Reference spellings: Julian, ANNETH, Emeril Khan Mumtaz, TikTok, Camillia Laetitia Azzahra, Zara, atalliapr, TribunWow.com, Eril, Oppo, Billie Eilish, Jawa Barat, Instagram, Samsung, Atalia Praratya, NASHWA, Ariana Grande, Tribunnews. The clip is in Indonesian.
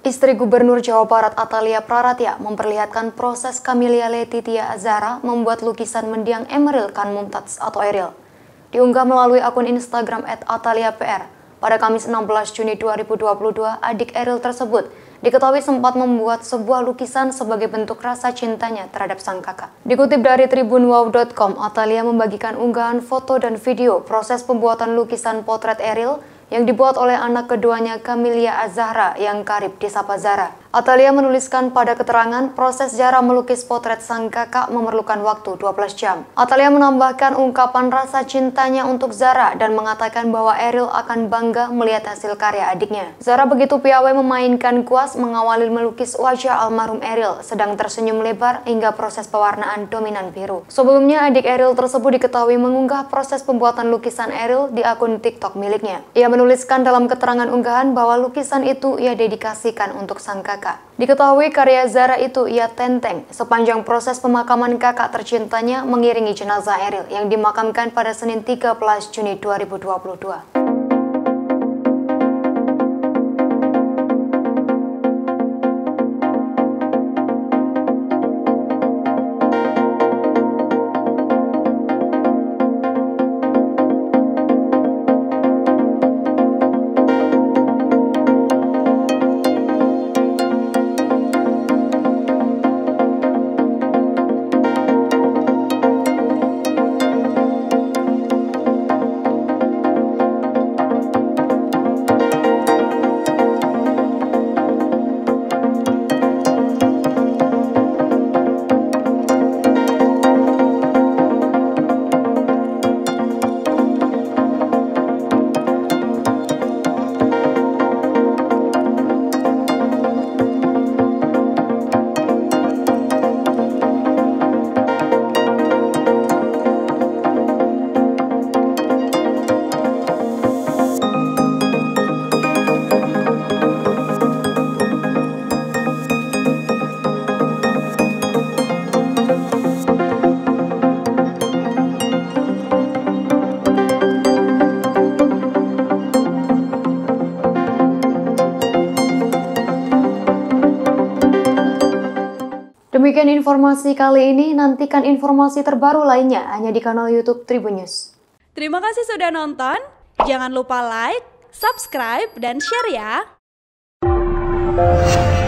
Istri Gubernur Jawa Barat Atalia Praratya memperlihatkan proses Camillia Laetitia Azzahra membuat lukisan mendiang Emeril Khan Mumtaz atau Eril. Diunggah melalui akun Instagram @atalliapr pada Kamis 16 Juni 2022, adik Eril tersebut diketahui sempat membuat sebuah lukisan sebagai bentuk rasa cintanya terhadap sang kakak. Dikutip dari TribunWow.com, Atalia membagikan unggahan foto dan video proses pembuatan lukisan potret Eril yang dibuat oleh anak keduanya Camillia Azzahra yang karib disapa Zara. Atalia menuliskan pada keterangan proses Zara melukis potret sang kakak memerlukan waktu 12 jam. Atalia menambahkan ungkapan rasa cintanya untuk Zara dan mengatakan bahwa Eril akan bangga melihat hasil karya adiknya. Zara begitu piawai memainkan kuas mengawali melukis wajah almarhum Eril sedang tersenyum lebar hingga proses pewarnaan dominan biru. Sebelumnya adik Eril tersebut diketahui mengunggah proses pembuatan lukisan Eril di akun TikTok miliknya. Ia menuliskan dalam keterangan unggahan bahwa lukisan itu ia dedikasikan untuk sang kakak. Diketahui karya Zara itu ia tenteng sepanjang proses pemakaman kakak tercintanya mengiringi jenazah Eril yang dimakamkan pada Senin 13 Juni 2022. Demikian informasi kali ini, nantikan informasi terbaru lainnya hanya di kanal YouTube Tribun News. Terima kasih sudah nonton, jangan lupa like, subscribe, dan share ya!